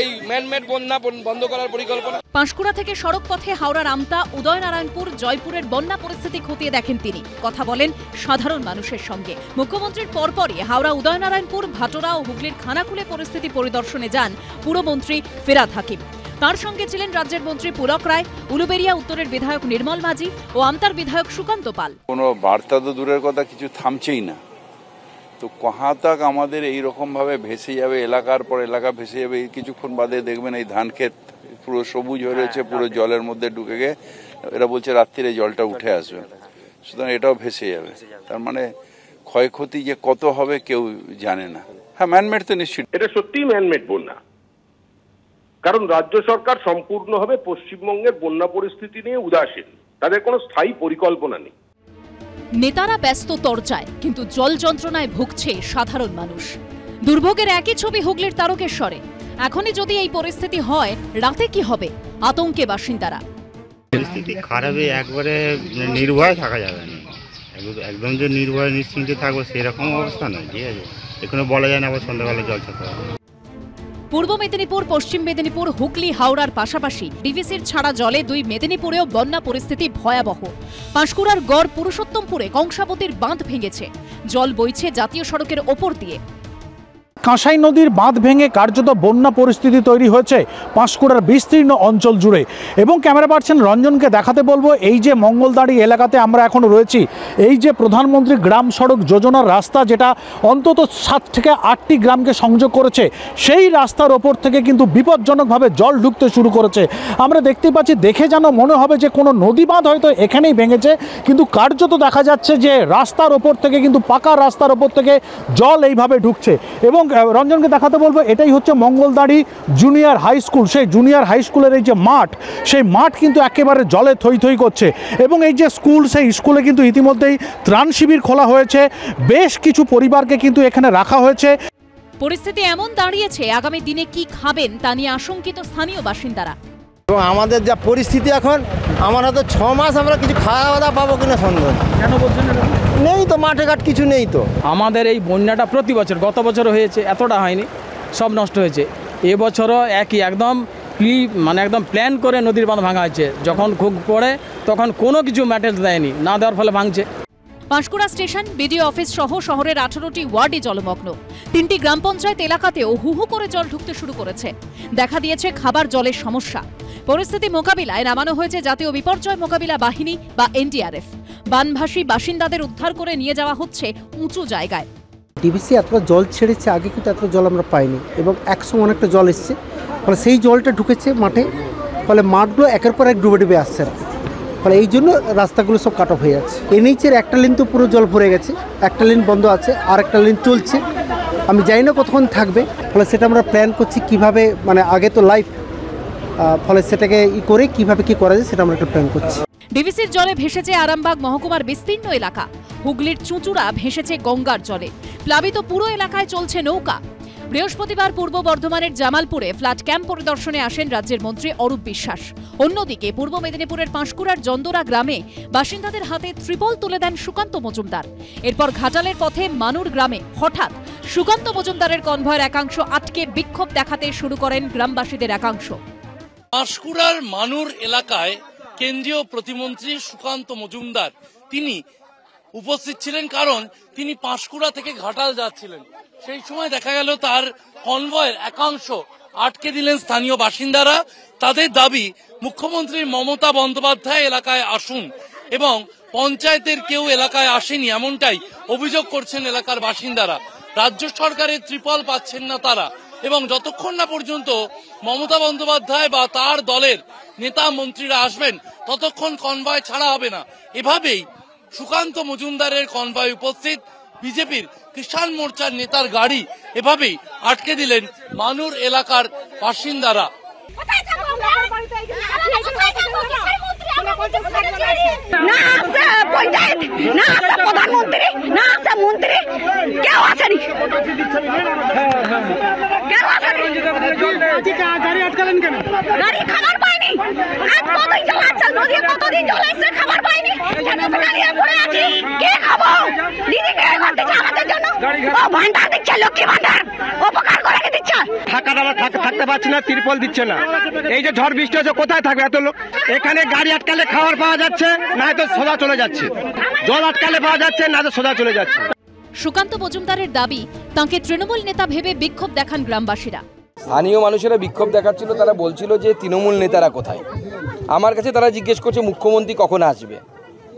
এই ম্যানমেড বন্যা বন্ধ করার পরিকল্পনা। পাঁশকুড়া থেকে সড়ক পথে হাওড়ার আমতা, উদয়নারায়ণপুর, জয়পুরের বন্যা পরিস্থিতি খতিয়ে দেখেন তিনি, কথা বলেন সাধারণ মানুষের সঙ্গে। মুখ্যমন্ত্রীর পরপরই হাওড়া, উদয়নারায়ণপুর, ভাটোরা ও হুগলির খানাকুলে পরিস্থিতি পরিদর্শনে যান পুরমন্ত্রী ফিরহাদ হাকিম। তার সঙ্গে ছিলেন রাজ্যের মন্ত্রী পুলক রায়, উলুবেড়িয়া উত্তরের বিধায়ক নির্মল মাঝি ও আমতার বিধায়ক সুকান্ত পাল। কোনো বার্তা তো দূরের কথা, কিছু থামছেই না। তো কোথাও তাক আমাদের এইরকমভাবে ভেসে যাবে, এলাকার পর এলাকা ভেসে যাবে। কিছুক্ষণ বাদে দেখবেন এই ধান ক্ষেত পুরো সবুজ হয়ে রয়েছে, পুরো জলের মধ্যে ঢুকে গিয়ে এরা বলছে রাত্রিরে জলটা উঠে আসবে, সুতরাং এটাও ভেসে যাবে। তার মানে ক্ষয়ক্ষতি যে কত হবে কেউ জানে না। হ্যাঁ, ম্যানমেড তো নিশ্চিত, এটা সত্যিই ম্যানমেড বন্যা। কারণ রাজ্য সরকার সম্পূর্ণভাবে পশ্চিমবঙ্গের বন্যা পরিস্থিতি নিয়ে উদাসীন, তাদের কোনো স্থায়ী পরিকল্পনা নেই। নেতারা ব্যস্ত তরজায়, কিন্তু জল যন্ত্রণায় ভুগছে সাধারণ মানুষ। দুর্ভোগের একই ছবি হুগলির তারকেশ্বরে। এখনই যদি এই পরিস্থিতি হয়, রাতে কি হবে? আতঙ্কে বাসিন্দারা। পরিস্থিতি খারাপ, একবারে নির্ভয় থাকা যাবে না, একদম যে নির্ভয় নিশ্চিন্তে থাকবে সেরকম অবস্থা নয়। ঠিক আছে, এখনো বলা যায় না আবার সন্ধ্যাবেলা জল থাকতে হবে। পূর্ব মেদিনীপুর, পশ্চিম মেদিনীপুর, হুগলি, হাওড়ার পাশাপাশি ডিভিসির ছাড়া জলে দুই মেদিনীপুরেও বন্যা পরিস্থিতি ভয়াবহ। পাঁশকুড়ার গড় পুরুষোত্তমপুরে কংসাবতীর বাঁধ ভেঙেছে, জল বইছে জাতীয় সড়কের ওপর দিয়ে। কাঁসাই নদীর বাঁধ ভেঙে কার্যত বন্যা পরিস্থিতি তৈরি হয়েছে পাঁশকুড়ার বিস্তীর্ণ অঞ্চল জুড়ে। এবং ক্যামেরা পার্সন রঞ্জনকে দেখাতে বলবো, এই যে মঙ্গলদাড়ি এলাকাতে আমরা এখন রয়েছি, এই যে প্রধানমন্ত্রী গ্রাম সড়ক যোজনার রাস্তা যেটা অন্তত সাত থেকে আটটি গ্রামকে সংযোগ করেছে, সেই রাস্তার ওপর থেকে কিন্তু বিপজ্জনকভাবে জল ঢুকতে শুরু করেছে। আমরা দেখতে পাচ্ছি, দেখে যেন মনে হবে যে কোনো নদী বাঁধ হয়তো এখানেই ভেঙেছে, কিন্তু কার্যত দেখা যাচ্ছে যে রাস্তার ওপর থেকে, কিন্তু পাকা রাস্তার ওপর থেকে জল এইভাবে ঢুকছে। এবং রঞ্জনকে দেখাতে বলবো, এটাই হচ্ছে মঙ্গলদাড়ি জুনিয়র হাই স্কুল। সেই জুনিয়র হাই স্কুলের এই যে মাঠ, সেই মাঠ কিন্তু একেবারে জলে থই থই করছে। এবং এই যে স্কুল, সেই স্কুলে কিন্তু ইতিমধ্যেই ত্রাণ শিবির খোলা হয়েছে, বেশ কিছু পরিবারকে কিন্তু এখানে রাখা হয়েছে। পরিস্থিতি এমন দাঁড়িয়েছে, আগামী দিনে কি খাবেন তা নিয়ে আশঙ্কিত স্থানীয় বাসিন্দারা। এবং আমাদের যা পরিস্থিতি এখন, আমার হয়তো ছ মাস আমরা কিছু খাওয়া দাওয়া পাবো কিনা সন্দেহ। কেন বলছেন? নেই তো, মাঠে ঘাট কিছু নেই তো। আমাদের এই বন্যাটা প্রতি বছর, গত বছর হয়েছে, এতটা হয়নি, সব নষ্ট হয়েছে। এবছরও একই, একদম প্লি মানে একদম প্ল্যান করে নদীর বাঁধ ভাঙা হয়েছে। যখন খুব পড়ে তখন কোনো কিছু ম্যাটেরিয়াল দেয়নি, না দেওয়ার ফলে ভাঙছে। পাঁশকুড়া স্টেশন, বিডিও অফিস সহ শহরের আঠারোটি ওয়ার্ডে জলমগ্ন। তিনটি গ্রাম পঞ্চায়েত এলাকাতেও হুহু করে জল ঢুকতে শুরু করেছে। দেখা দিয়েছে খাবার জলের সমস্যা। পরিস্থিতি মোকাবিলায় নামানো হয়েছে জাতীয় বিপর্যয় মোকাবিলা বাহিনী বা এন ডি আর এফ। বানভাসী বাসিন্দাদের উদ্ধার করে নিয়ে যাওয়া হচ্ছে উঁচু জায়গায়। ডিভিসি এতটা জল ছেড়েছে, আগে কিন্তু এতটা জল আমরা পাইনি। এবং একসময় অনেকটা জল এসছে, ফলে সেই জলটা ঢুকেছে মাঠে, ফলে মাঠগুলো একের পর এক ডুবে ডুবে আসছে। ফলে এই জন্য রাস্তাগুলো সব কাট অফ হয়ে যাচ্ছে। এনএইচের একটা লাইন তো পুরো জল ভরে গেছে, একটা লাইন বন্ধ আছে, আর একটা লাইন চলছে। আমি জানি না কতক্ষণ থাকবে, ফলে সেটা আমরা প্ল্যান করছি কিভাবে, মানে আগে তো লাইফ, ফলে সেটাকে ই করে কিভাবে কি করা যায় সেটা আমরা একটা প্ল্যান করছি। ডিভিসির জলে ভেসেছে আরামবাগ মহকুমার বিস্তীর্ণ এলাকা, হুগলির চুঁচুড়া ভেসেছে গঙ্গার জলে, প্লাবিত পুরো এলাকায় চলছে নৌকা। বৃহস্পতিবার পূর্ব বর্ধমানের জামালপুরে ফ্ল্যাট ক্যাম্প পরিদর্শনে আসেন রাজ্যের মন্ত্রী অরূপ বিশ্বাস। অন্যদিকে পূর্ব মেদিনীপুরের পাঁশকুড়ার জন্দরা গ্রামে বাসিন্দাদের হাতে ত্রিপল তুলে দেন সুকান্ত মজুমদার। এরপর ঘাটালের পথে মানুর গ্রামে হঠাৎ সুকান্ত মজুমদারের কনভয়ের একাংশ আটকে বিক্ষোভ দেখাতে শুরু করেন গ্রামবাসীদের একাংশ। পাঁশকুড়ার মানুর এলাকায় কেন্দ্রীয় প্রতিমন্ত্রী সুকান্ত মজুমদার তিনি উপস্থিত ছিলেন, কারণ তিনি পাঁশকুড়া থেকে ঘাটাল যাচ্ছিলেন। সেই সময় দেখা গেল তার কনভয়ের একাংশ আটকে দিলেন স্থানীয় বাসিন্দারা। তাদের দাবি, মুখ্যমন্ত্রী মমতা বন্দ্যোপাধ্যায় এলাকায় আসুন, এবং পঞ্চায়েতের কেউ এলাকায় আসেনি এমনটাই অভিযোগ করছেন এলাকার বাসিন্দারা। রাজ্য সরকারের ত্রিপল পাচ্ছেন না তারা, এবং যতক্ষণ না পর্যন্ত মমতা বন্দ্যোপাধ্যায় বা তার দলের নেতা মন্ত্রীরা আসবেন ততক্ষণ কনভয় ছাড়া হবে না। এভাবেই সুকান্ত মজুমদারের কনভয় উপস্থিত বিজেপির কিষাণ মোর্চার নেতার গাড়ি এভাবেই আটকে দিলেন মানুর এলাকার বাসিন্দারা। ত্রিপল দিচ্ছে না, এই যে ঝড় বৃষ্টি হচ্ছে কোথায় থাকবে এত লোক? এখানে গাড়ি আটকালে খাবার পাওয়া যাচ্ছে না, তো সোজা চলে যাচ্ছে, জল আটকালে পাওয়া যাচ্ছে না, তো সোজা চলে যাচ্ছে। সুকান্ত মজুমদারের দাবি, তাঁকে তৃণমূল নেতা ভেবে বিক্ষোভ দেখান গ্রামবাসীরা। স্থানীয় মানুষেরা বিক্ষোভ দেখাচ্ছিল, তারা বলছিল যে তৃণমূল নেতারা কোথায়? আমার কাছে তারা জিজ্ঞেস করছে মুখ্যমন্ত্রী কখন আসবে,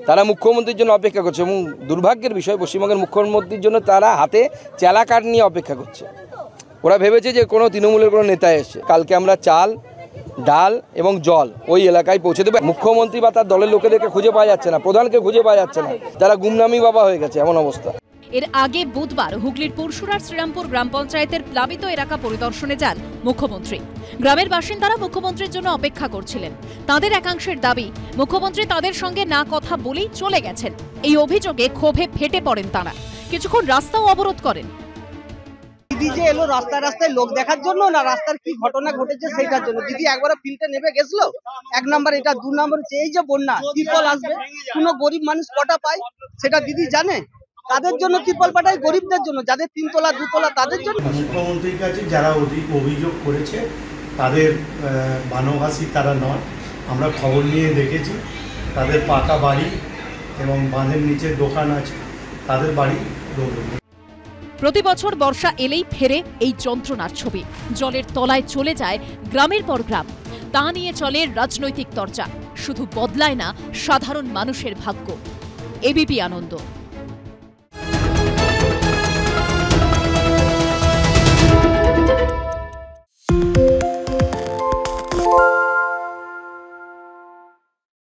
তারা মুখ্যমন্ত্রীর জন্য অপেক্ষা করছে। এবং দুর্ভাগ্যের বিষয়, পশ্চিমবঙ্গের মুখ্যমন্ত্রীর জন্য তারা হাতে চেলা কাঠ নিয়ে অপেক্ষা করছে। ওরা ভেবেছে যে কোনো তৃণমূলের কোনো নেতা এসছে। কালকে আমরা চাল, ডাল এবং জল ওই এলাকায় পৌঁছে দেবে। মুখ্যমন্ত্রী বা তার দলের লোকেদেরকে খুঁজে পাওয়া যাচ্ছে না, প্রধানকে খুঁজে পাওয়া যাচ্ছে না, তারা গুমনামি বাবা হয়ে গেছে, এমন অবস্থা। এর আগে বুধবার হুগলির পরশুরার শ্রীরামপুর গ্রাম পঞ্চায়েতের প্লাবিত এলাকা পরিদর্শনে যান মুখ্যমন্ত্রী। গ্রামের বাসিন্দারা মুখ্যমন্ত্রীর জন্য অপেক্ষা করছিলেন। তাদের একাংশের দাবি, মুখ্যমন্ত্রী তাদের সঙ্গে না কথা বলেই চলে গেছেন। এই অভিযোগে ক্ষোভে ফেটে পড়েন তারা, কিছুক্ষণ রাস্তাও অবরোধ করেন। দিদি যে এলো রাস্তায় রাস্তায় লোক দেখার জন্য, না রাস্তার কি ঘটনা ঘটেছে সেটার জন্য? দিদি একবার ফিল্ডে নেমে গেছিল, এক নাম্বার এটা, দু নম্বর হচ্ছে এই যে বন্যা, ত্রিপল আসবে, কোনো গরিব মানুষ কটা পায় সেটা দিদি জানে। তাদের জন্য ত্রিপল পাঠায়, গরিবদের জন্য, যাদের তিনতলা দুতলা তাদের জন্য। মুখ্যমন্ত্রীর কাছে যারা অভিযোগ করেছে তাদের বানভাসী তারা নয়, আমরা খবর নিয়ে দেখেছি তাদের পাকা বাড়ি এবং বাঁধের নিচে দোকান আছে, তাদের বাড়ি ডুবে। প্রতি বছর বর্ষা এলেই ফেরে এই যন্ত্রণার ছবি, জলের তলায় চলে যায় গ্রামের পর গ্রাম। তা নিয়ে চলে রাজনৈতিক চর্চা, শুধু বদলায় না সাধারণ মানুষের ভাগ্য। এবিপি আনন্দ।